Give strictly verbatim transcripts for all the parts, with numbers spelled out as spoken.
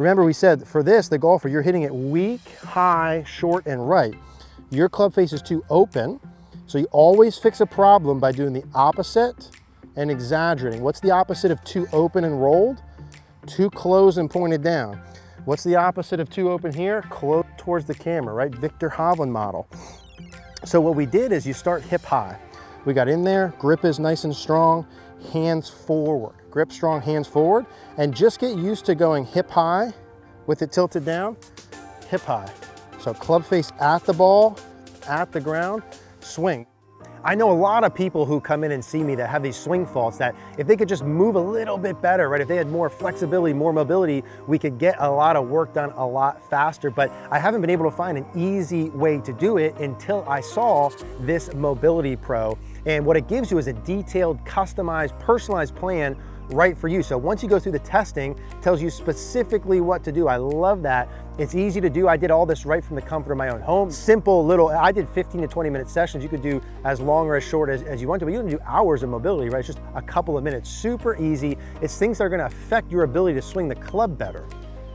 Remember we said for this, the golfer, you're hitting it weak, high, short, and right. Your club face is too open, so you always fix a problem by doing the opposite and exaggerating. What's the opposite of too open and rolled? Too close and pointed down. What's the opposite of too open here? Close towards the camera, right? Victor Hovland model. So what we did is you start hip high. We got in there, grip is nice and strong, hands forward. Grip strong, hands forward, and just get used to going hip high with it tilted down, hip high. So club face at the ball, at the ground, swing. I know a lot of people who come in and see me that have these swing faults that if they could just move a little bit better, right? If they had more flexibility, more mobility, we could get a lot of work done a lot faster, but I haven't been able to find an easy way to do it until I saw this Mobility Pro. And what it gives you is a detailed, customized, personalized plan right for you. So once you go through the testing, it tells you specifically what to do. I love that. It's easy to do. I did all this right from the comfort of my own home. Simple little, I did fifteen to twenty minute sessions. You could do as long or as short as, as you want to, but you don't do hours of mobility, right? It's just a couple of minutes, super easy. It's things that are gonna affect your ability to swing the club better,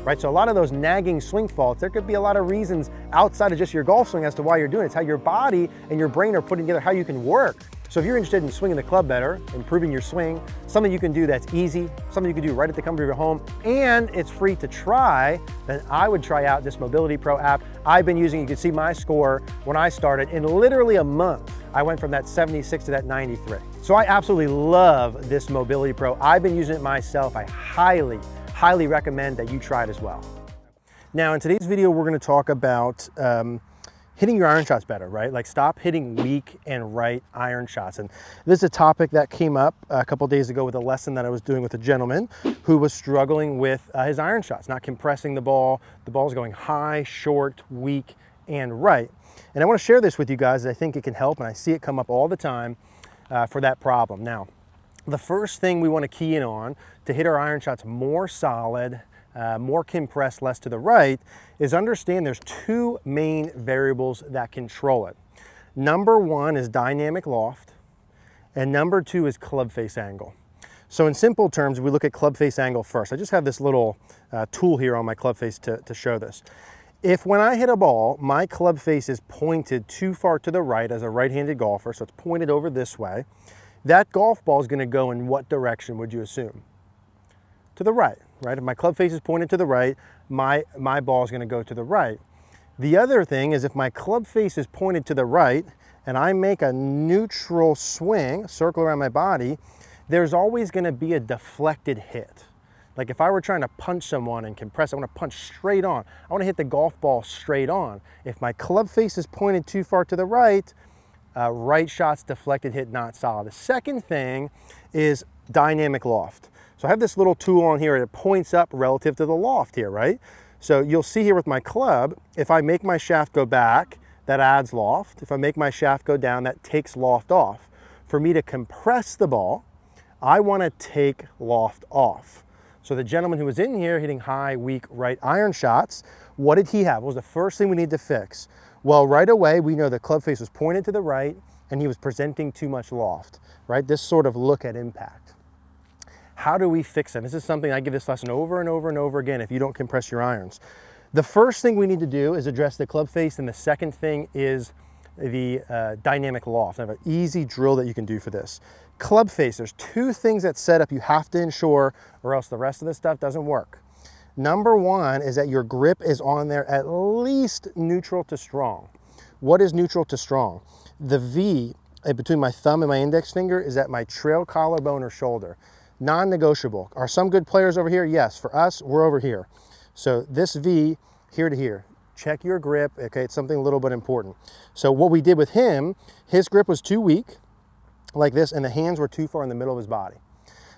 right? So a lot of those nagging swing faults, there could be a lot of reasons outside of just your golf swing as to why you're doing it. It's how your body and your brain are putting together how you can work. So if you're interested in swinging the club better, improving your swing, something you can do that's easy, something you can do right at the comfort of your home, and it's free to try, then I would try out this Mobility Pro app. I've been using, you can see my score when I started, in literally a month, I went from that seventy-six to that ninety-three. So I absolutely love this Mobility Pro. I've been using it myself. I highly, highly recommend that you try it as well. Now in today's video, we're gonna talk about um, hitting your iron shots better, right? Like stop hitting weak and right iron shots. And this is a topic that came up a couple days ago with a lesson that I was doing with a gentleman who was struggling with uh, his iron shots, not compressing the ball. The ball's going high, short, weak, and right. And I wanna share this with you guys. I think it can help, and I see it come up all the time uh, for that problem. Now, the first thing we wanna key in on to hit our iron shots more solid, Uh, more compressed, less to the right, is understand there's two main variables that control it. Number one is dynamic loft, and number two is club face angle. So in simple terms, we look at club face angle first. I just have this little uh, tool here on my club face to, to show this. If when I hit a ball, my club face is pointed too far to the right as a right-handed golfer, so it's pointed over this way, that golf ball is gonna go in what direction would you assume? To the right. Right? If my club face is pointed to the right, my, my ball is going to go to the right. The other thing is if my club face is pointed to the right and I make a neutral swing, circle around my body, there's always going to be a deflected hit. Like if I were trying to punch someone and compress, I want to punch straight on. I want to hit the golf ball straight on. If my club face is pointed too far to the right, uh, right shot's deflected hit, not solid. The second thing is dynamic loft. So I have this little tool on here and it points up relative to the loft here, right? So you'll see here with my club, if I make my shaft go back, that adds loft. If I make my shaft go down, that takes loft off. For me to compress the ball, I want to take loft off. So the gentleman who was in here hitting high, weak, right iron shots, what did he have? What was the first thing we need to fix? Well, right away, we know the club face was pointed to the right and he was presenting too much loft, right? This sort of look at impact. How do we fix it? This is something I give this lesson over and over and over again if you don't compress your irons. The first thing we need to do is address the club face, and the second thing is the uh, dynamic loft. I have an easy drill that you can do for this. Club face, there's two things that set up you have to ensure or else the rest of this stuff doesn't work. Number one is that your grip is on there at least neutral to strong. What is neutral to strong? The V between my thumb and my index finger is at my trail collarbone or shoulder. Non-negotiable. Are some good players over here? Yes. For us, we're over here. So this V, here to here. Check your grip. Okay, it's something a little bit important. So what we did with him, his grip was too weak, like this, and the hands were too far in the middle of his body.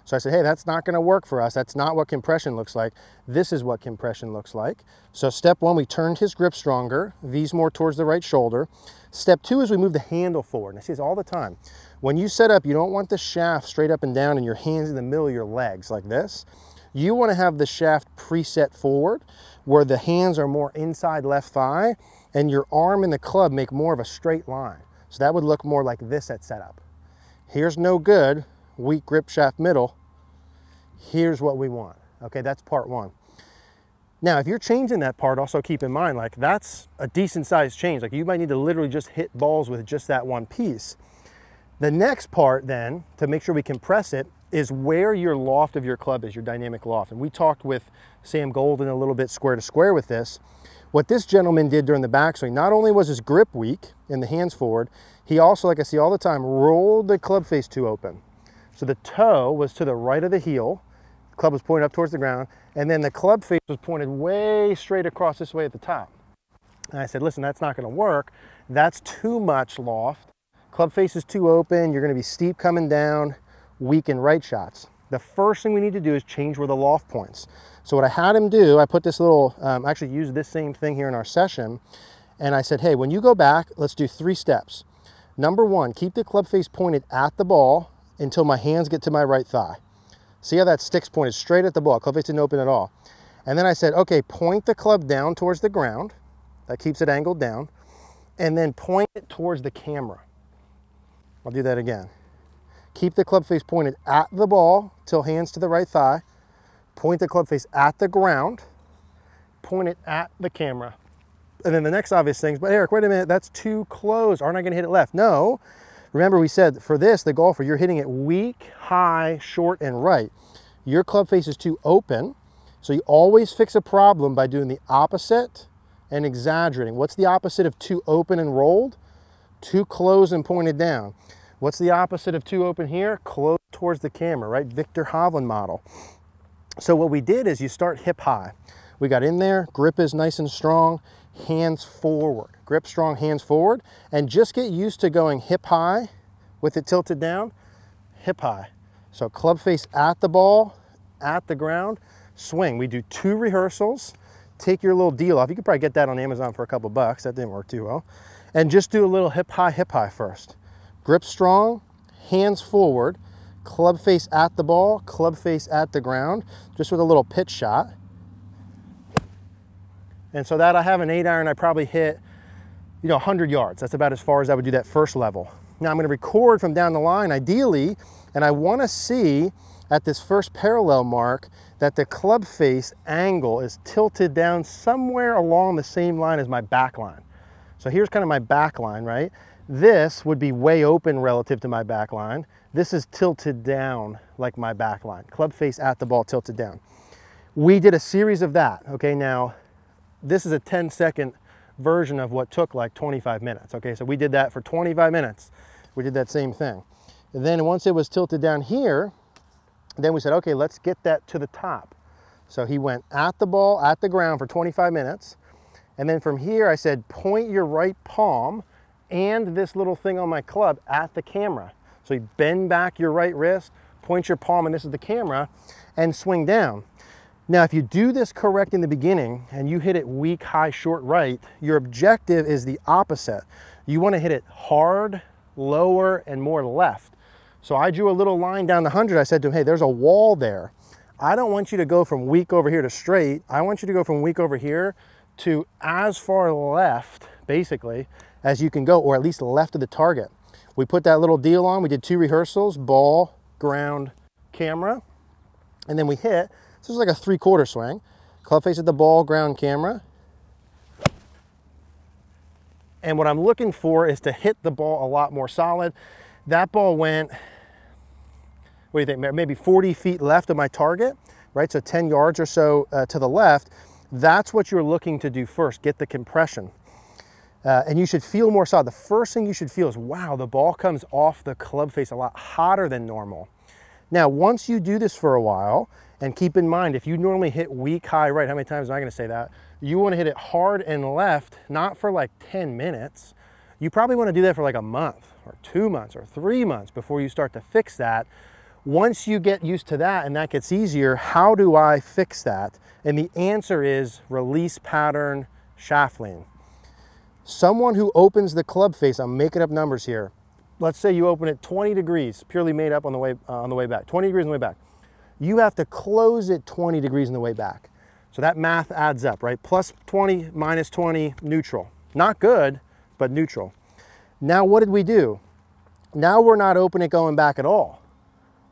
So I said, hey, that's not going to work for us. That's not what compression looks like. This is what compression looks like. So step one, we turned his grip stronger. V's more towards the right shoulder. Step two is we move the handle forward. And I see this all the time. When you set up, you don't want the shaft straight up and down and your hands in the middle of your legs like this. You want to have the shaft preset forward where the hands are more inside left thigh and your arm and the club make more of a straight line. So that would look more like this at setup. Here's no good. Weak grip shaft middle. Here's what we want. Okay, that's part one. Now, if you're changing that part, also keep in mind, like that's a decent sized change. Like you might need to literally just hit balls with just that one piece. The next part then, to make sure we compress it, is where your loft of your club is, your dynamic loft. And we talked with Sam Golden a little bit square to square with this. What this gentleman did during the backswing, not only was his grip weak and the hands forward, he also, like I see all the time, rolled the club face too open. So the toe was to the right of the heel, the club was pointed up towards the ground, and then the club face was pointed way straight across this way at the top. And I said, listen, that's not gonna work. That's too much loft. Club face is too open, you're gonna be steep coming down, weak in right shots. The first thing we need to do is change where the loft points. So what I had him do, I put this little, um, actually used this same thing here in our session, and I said, hey, when you go back, let's do three steps. Number one, keep the club face pointed at the ball until my hands get to my right thigh. See how that stick's pointed straight at the ball, club face didn't open at all. And then I said, okay, point the club down towards the ground, that keeps it angled down, and then point it towards the camera. I'll do that again. Keep the club face pointed at the ball till hands to the right thigh. Point the club face at the ground. Point it at the camera. And then the next obvious thing is, but Eric, wait a minute, that's too close. Aren't I going to hit it left? No. Remember we said for this, the golfer, you're hitting it weak, high, short, and right. Your club face is too open. So you always fix a problem by doing the opposite and exaggerating. What's the opposite of too open and rolled? Too close and pointed down. What's the opposite of too open here? Close towards the camera, right? Victor Hovland model. So what we did is you start hip high. We got in there, grip is nice and strong, hands forward. Grip strong, hands forward, and just get used to going hip high with it tilted down, hip high. So club face at the ball, at the ground, swing. We do two rehearsals, take your little deal off. You could probably get that on Amazon for a couple bucks. That didn't work too well. And just do a little hip high, hip high first. Grip strong, hands forward, club face at the ball, club face at the ground, just with a little pitch shot. And so that I have an eight iron, I probably hit, you know, a hundred yards. That's about as far as I would do that first level. Now I'm going to record from down the line, ideally, and I want to see at this first parallel mark that the club face angle is tilted down somewhere along the same line as my back line. So here's kind of my back line, right? This would be way open relative to my back line. This is tilted down like my back line. Club face at the ball, tilted down. We did a series of that, okay? Now, this is a ten second version of what took like twenty-five minutes, okay? So we did that for twenty-five minutes. We did that same thing. And then once it was tilted down here, then we said, okay, let's get that to the top. So he went at the ball, at the ground for twenty-five minutes. And then from here, I said, point your right palm and this little thing on my club at the camera. So you bend back your right wrist, point your palm, and this is the camera, and swing down. Now, if you do this correct in the beginning and you hit it weak, high, short, right, your objective is the opposite. You wanna hit it hard, lower, and more left. So I drew a little line down the hundred. I said to him, hey, there's a wall there. I don't want you to go from weak over here to straight. I want you to go from weak over here to as far left, basically, as you can go, or at least left of the target. We put that little deal on, we did two rehearsals, ball, ground, camera, and then we hit, this is like a three quarter swing, club face at the ball, ground, camera. And what I'm looking for is to hit the ball a lot more solid. That ball went, what do you think, maybe forty feet left of my target, right? So ten yards or so uh, to the left. That's what you're looking to do first, get the compression. Uh, and you should feel more solid. The first thing you should feel is, wow, the ball comes off the club face a lot hotter than normal. Now, once you do this for a while, and keep in mind, if you normally hit weak, high, right, how many times am I going to say that? You want to hit it hard and left, not for like ten minutes. You probably want to do that for like a month or two months or three months before you start to fix that. Once you get used to that and that gets easier, how do I fix that? And the answer is release pattern shaft lean. Someone who opens the club face, I'm making up numbers here. Let's say you open it twenty degrees, purely made up on the way, uh, on the way back, twenty degrees on the way back. You have to close it twenty degrees on the way back. So that math adds up, right? plus twenty, minus twenty, neutral. Not good, but neutral. Now what did we do? Now we're not opening it going back at all,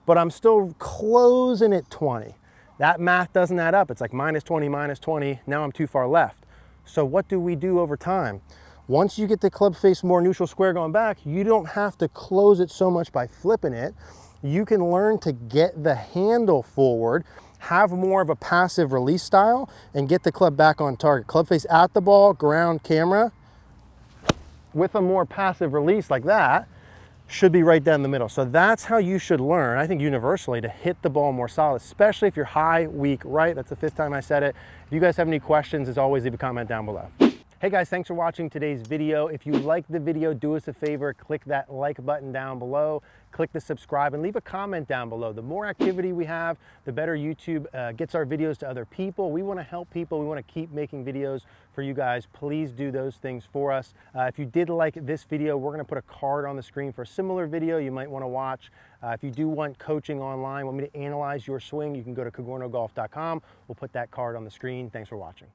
but I'm still closing it twenty. That math doesn't add up. It's like minus twenty, minus twenty. Now I'm too far left. So what do we do over time? Once you get the club face more neutral square going back, you don't have to close it so much by flipping it. You can learn to get the handle forward, have more of a passive release style, and get the club back on target. Club face at the ball, ground, camera. With a more passive release like that, should be right down the middle. So that's how you should learn, I think universally, to hit the ball more solid, especially if you're high, weak, right. That's the fifth time I said it. If you guys have any questions, as always, leave a comment down below. Hey guys, thanks for watching today's video. If you liked the video, do us a favor, click that like button down below, click the subscribe, and leave a comment down below. The more activity we have, the better YouTube uh, gets our videos to other people. We wanna help people, we wanna keep making videos for you guys. Please do those things for us. Uh, if you did like this video, we're gonna put a card on the screen for a similar video you might wanna watch. Uh, if you do want coaching online, want me to analyze your swing, you can go to cogorno golf dot com. We'll put that card on the screen. Thanks for watching.